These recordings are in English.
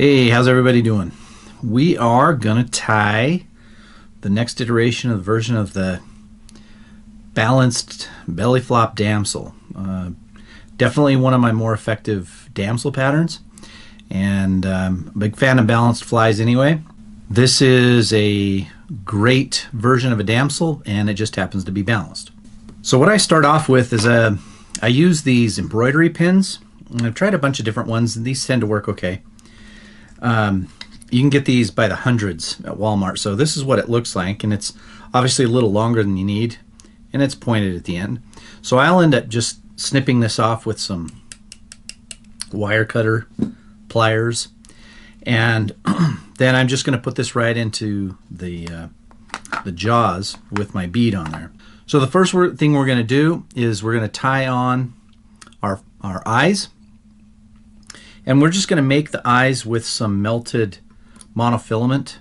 Hey, how's everybody doing? We are gonna tie the next iteration of the version of the Balanced Belly Flop Damsel. Definitely one of my more effective damsel patterns, and I'm a big fan of balanced flies anyway. This is a great version of a damsel, and it just happens to be balanced. So what I start off with is I use these embroidery pins, and I've tried a bunch of different ones, and these tend to work okay. You can get these by the hundreds at Walmart. So this is what it looks like, and it's obviously a little longer than you need, and it's pointed at the end. So I'll end up just snipping this off with some wire cutter pliers, and then I'm just going to put this right into the jaws with my bead on there. So the first thing we're going to do is we're going to tie on our eyes. And we're just going to make the eyes with some melted monofilament,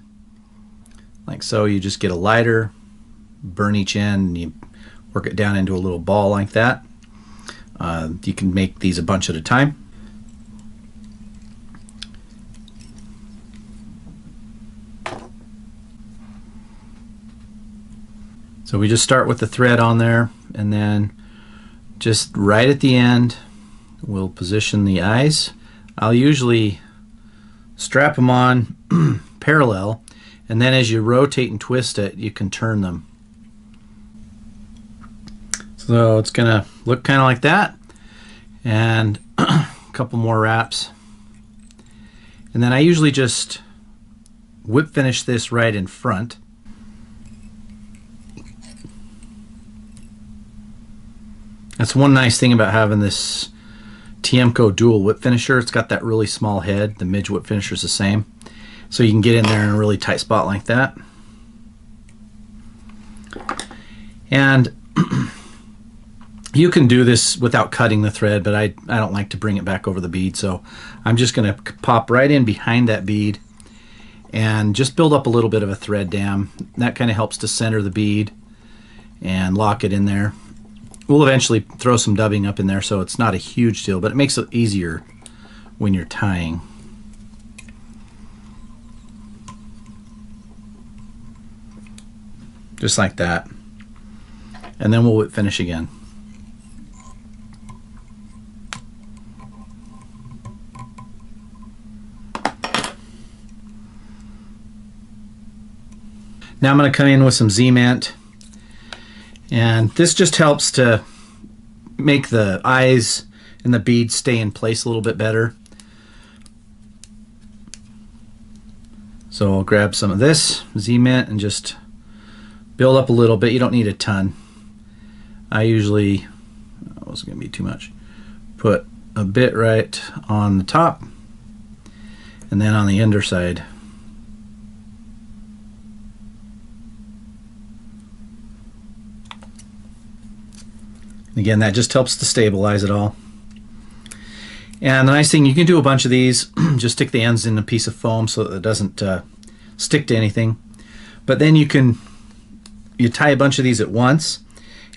like so. You just get a lighter, burn each end, and you work it down into a little ball like that. You can make these a bunch at a time. So we just start with the thread on there, and then just right at the end, we'll position the eyes. I'll usually strap them on parallel, and then as you rotate and twist it, you can turn them. So it's gonna look kind of like that, and a couple more wraps, and then I usually just whip finish this right in front. That's one nice thing about having this Tiemco dual whip finisher. It's got that really small head. The midge whip finisher is the same, so you can get in there in a really tight spot like that. And you can do this without cutting the thread, but I don't like to bring it back over the bead, so I'm just going to pop right in behind that bead and just build up a little bit of a thread dam. That kind of helps to center the bead and lock it in there. We'll eventually throw some dubbing up in there, so it's not a huge deal, but it makes it easier when you're tying. Just like that. And then we'll finish again. Now I'm going to come in with some Z-Mant. And this just helps to make the eyes and the beads stay in place a little bit better. So I'll grab some of this Z-Mint and just build up a little bit. You don't need a ton. I usually, that wasn't going to be too much, put a bit right on the top and then on the underside. Again, that just helps to stabilize it all. And the nice thing, you can do a bunch of these, just stick the ends in a piece of foam so that it doesn't stick to anything. But then you tie a bunch of these at once,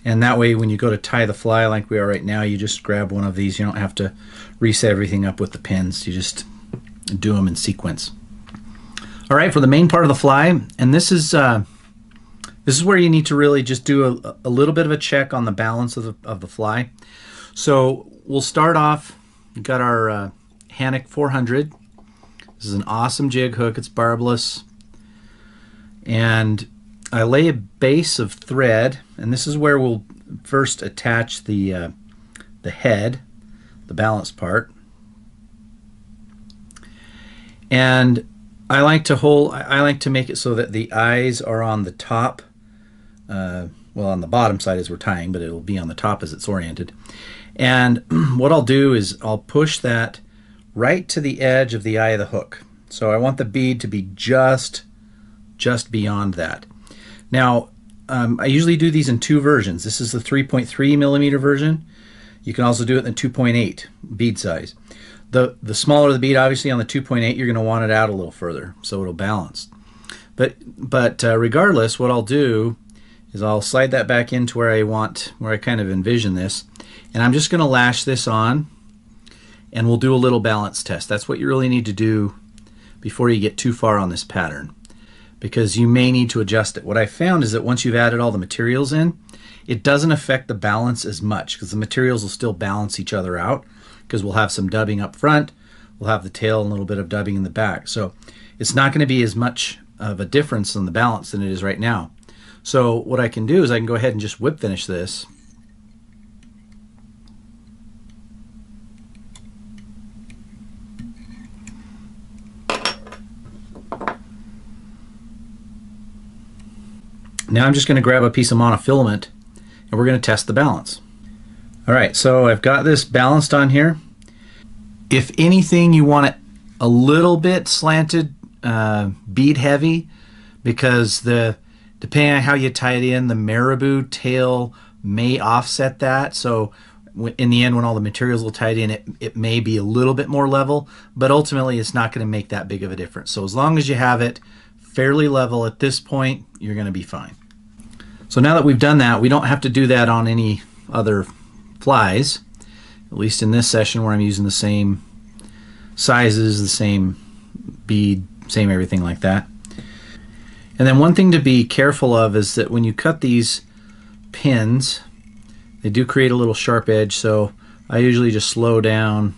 and that way when you go to tie the fly like we are right now, you just grab one of these. You don't have to reset everything up with the pins. You just do them in sequence. All right, for the main part of the fly, and this is where you need to really just do a little bit of a check on the balance of the fly. So we'll start off, we've got our Hanek 400. This is an awesome jig hook, it's barbless. And I lay a base of thread, and this is where we'll first attach the head, the balanced part. And I like to make it so that the eyes are on the top. Well, on the bottom side as we're tying, but it'll be on the top as it's oriented. And what I'll do is I'll push that right to the edge of the eye of the hook. So I want the bead to be just beyond that. Now, I usually do these in two versions. This is the 3.3 millimeter version. You can also do it in the 2.8 bead size. The smaller the bead, obviously on the 2.8, you're going to want it out a little further, so it'll balance. But regardless, what I'll do is I'll slide that back into where I kind of envision this, and I'm just going to lash this on, and we'll do a little balance test. That's what you really need to do before you get too far on this pattern, because you may need to adjust it. What I found is that once you've added all the materials in, it doesn't affect the balance as much because the materials will still balance each other out, because we'll have some dubbing up front, we'll have the tail and a little bit of dubbing in the back. So it's not going to be as much of a difference in the balance than it is right now. So what I can do is I can go ahead and just whip finish this. Now I'm just going to grab a piece of monofilament and we're going to test the balance. Alright, so I've got this balanced on here. If anything, you want it a little bit slanted, bead heavy, because depending on how you tie it in, the marabou tail may offset that. So in the end, when all the materials will tie it in, it may be a little bit more level, but ultimately it's not going to make that big of a difference. So as long as you have it fairly level at this point, you're going to be fine. So now that we've done that, we don't have to do that on any other flies, at least in this session where I'm using the same sizes, the same bead, same everything like that. And then one thing to be careful of is that when you cut these pins, they do create a little sharp edge, so I usually just slow down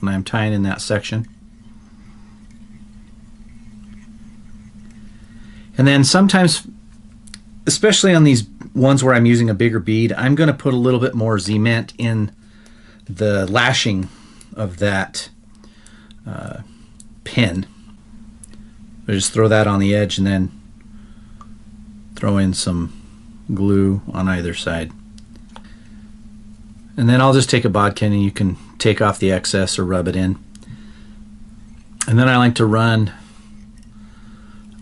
when I'm tying in that section. And then sometimes, especially on these ones where I'm using a bigger bead, I'm going to put a little bit more Z-Mant in the lashing of that pin. I just throw that on the edge and then throw in some glue on either side. And then I'll just take a bodkin and you can take off the excess or rub it in. And then I like to run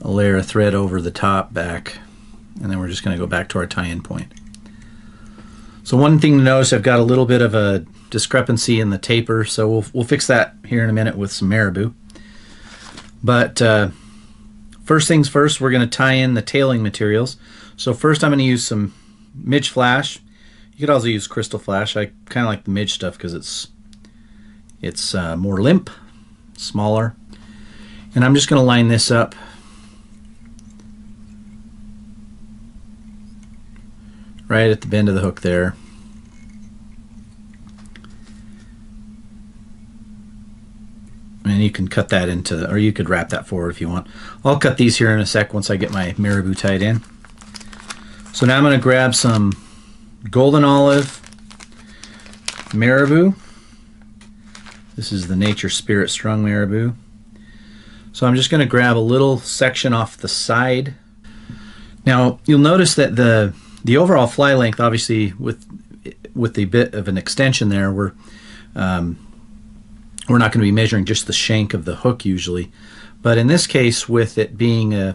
a layer of thread over the top back, and then we're just going to go back to our tie-in point. So one thing to notice, I've got a little bit of a discrepancy in the taper, so we'll fix that here in a minute with some marabou. But first things first, we're going to tie in the tailing materials. So first I'm going to use some midge flash. You could also use crystal flash. I kind of like the midge stuff because it's more limp, smaller. And I'm just going to line this up right at the bend of the hook there. And you can cut that into, or you could wrap that forward if you want. I'll cut these here in a sec once I get my marabou tied in. So now I'm going to grab some golden olive marabou. This is the Nature Spirit strung marabou. So I'm just going to grab a little section off the side. Now you'll notice that the overall fly length, obviously, with the bit of an extension there, we're not going to be measuring just the shank of the hook usually, but in this case, with it being a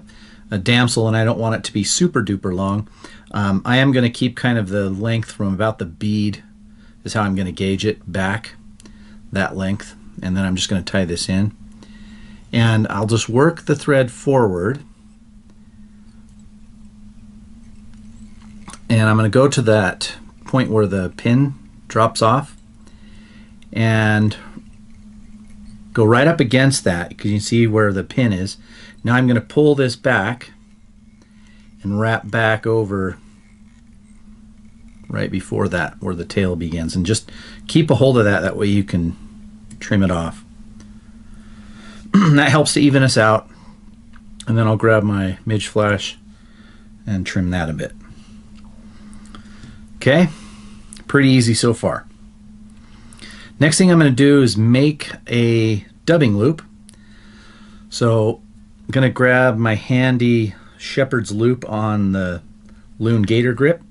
damsel and I don't want it to be super duper long, I am going to keep kind of the length from about the bead is how I'm going to gauge it back, that length, and then I'm just going to tie this in. And I'll just work the thread forward. And I'm going to go to that point where the pin drops off and go right up against that, because you can see where the pin is. Now I'm going to pull this back and wrap back over right before that where the tail begins, and just keep a hold of that, that way you can trim it off. That helps to even us out. And then I'll grab my midge flash and trim that a bit. Okay, pretty easy so far. Next thing I'm going to do is make a dubbing loop. So I'm going to grab my handy Shepherd's loop on the Loon Gator Grip.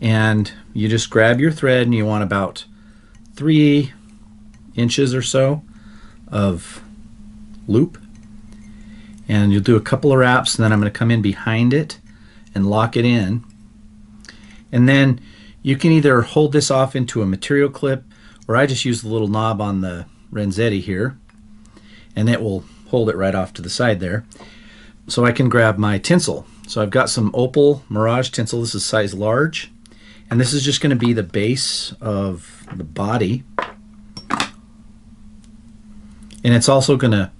And you just grab your thread and you want about 3 inches or so of loop. And you'll do a couple of wraps, and then I'm going to come in behind it and lock it in. And then you can either hold this off into a material clip, or I just use the little knob on the Renzetti here, and it will hold it right off to the side there. So I can grab my tinsel. So I've got some Opal Mirage tinsel. This is size large, and this is just going to be the base of the body. And it's also going to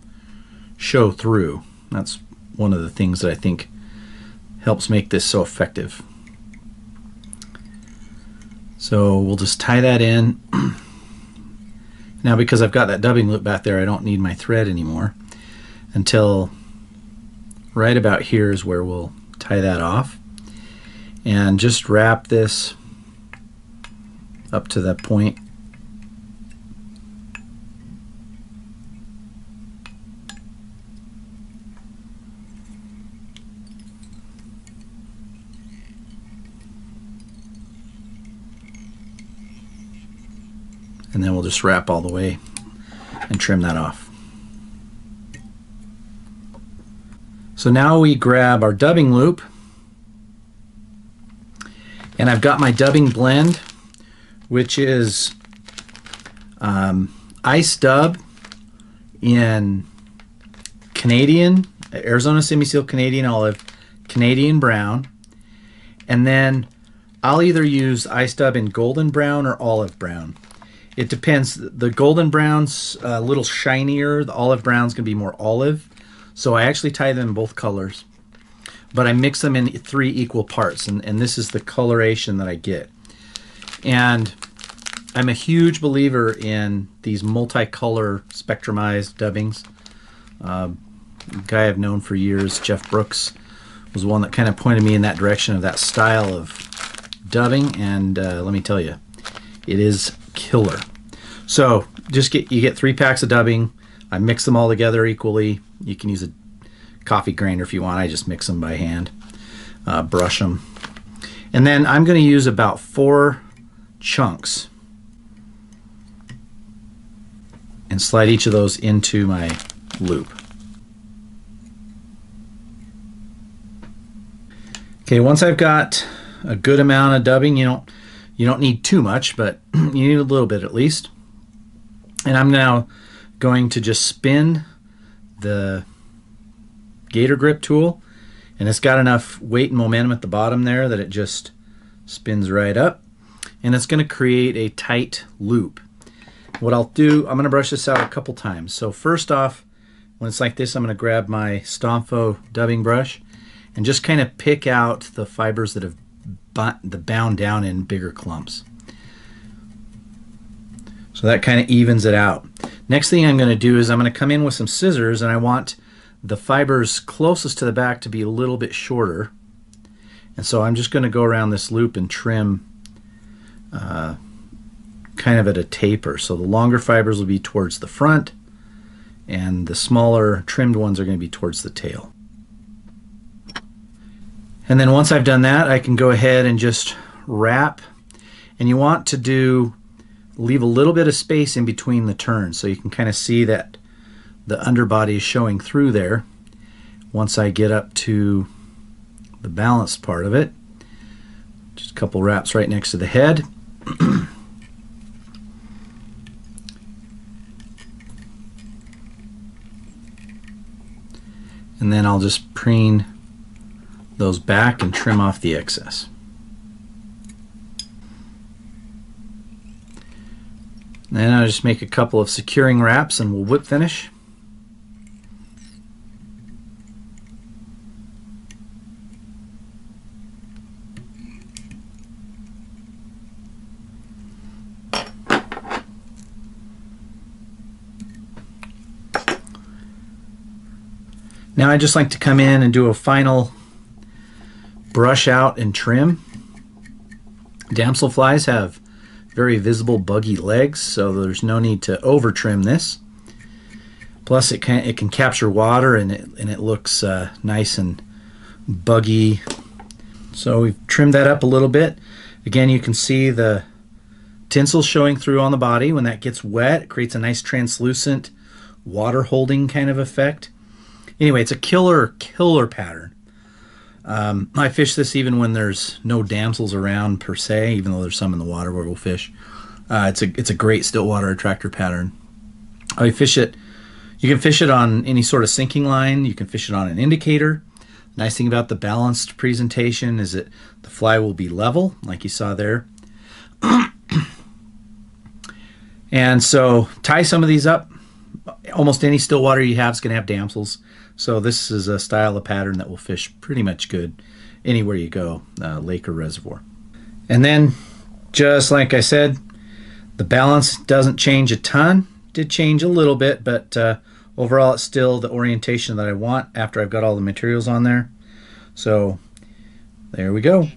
show through. That's one of the things that I think helps make this so effective. So we'll just tie that in. Now, because I've got that dubbing loop back there, I don't need my thread anymore until right about here is where we'll tie that off. And just wrap this up to that point. And then we'll just wrap all the way and trim that off. So now we grab our dubbing loop, and I've got my dubbing blend, which is ice dub in Canadian, Arizona semi-seal Canadian olive, Canadian brown, and then I'll either use ice dub in golden brown or olive brown. It depends. The golden brown's a little shinier. The olive brown's going to be more olive. So I actually tie them in both colors. But I mix them in 3 equal parts. And this is the coloration that I get. And I'm a huge believer in these multicolor spectrumized dubbings. A guy I've known for years, Jeff Brooks, was one that kind of pointed me in that direction of that style of dubbing. And let me tell you, it is killer. So you get 3 packs of dubbing. I mix them all together equally. You can use a coffee grinder if you want. I just mix them by hand, brush them. And then I'm going to use about 4 chunks and slide each of those into my loop. Okay, once I've got a good amount of dubbing, you don't need too much, but you need a little bit at least. And I'm now going to just spin the Gator Grip tool, and it's got enough weight and momentum at the bottom there that it just spins right up, and it's going to create a tight loop. What I'll do, I'm going to brush this out a couple times. So first off, when it's like this, I'm going to grab my Stonfo dubbing brush and just kind of pick out the fibers that have bound down in bigger clumps. So that kind of evens it out. Next thing I'm going to do is I'm going to come in with some scissors, and I want the fibers closest to the back to be a little bit shorter. And so I'm just going to go around this loop and trim kind of at a taper. So the longer fibers will be towards the front, and the smaller trimmed ones are going to be towards the tail. And then once I've done that, I can go ahead and just wrap. And you want to leave a little bit of space in between the turns, so you can kind of see that the underbody is showing through there. Once I get up to the balanced part of it, just a couple wraps right next to the head. And then I'll just preen those back and trim off the excess. Then I'll just make a couple of securing wraps, and we'll whip finish. Now I just like to come in and do a final brush out and trim. Damselflies have very visible buggy legs, so there's no need to over trim this. Plus it can capture water, and it looks nice and buggy. So we've trimmed that up a little bit. Again, you can see the tinsel showing through on the body. When that gets wet, it creates a nice translucent water holding kind of effect. Anyway, it's a killer pattern. I fish this even when there's no damsels around per se, even though there's some in the water where we'll fish. It's a great still water attractor pattern. I fish it. You can fish it on any sort of sinking line. You can fish it on an indicator. Nice thing about the balanced presentation is that the fly will be level, like you saw there. And so tie some of these up. almost any still water you have is going to have damsels. So this is a style of pattern that will fish pretty much good anywhere you go, lake or reservoir. And then, just like I said, the balance doesn't change a ton. Did change a little bit, but overall it's still the orientation that I want after I've got all the materials on there. So there we go.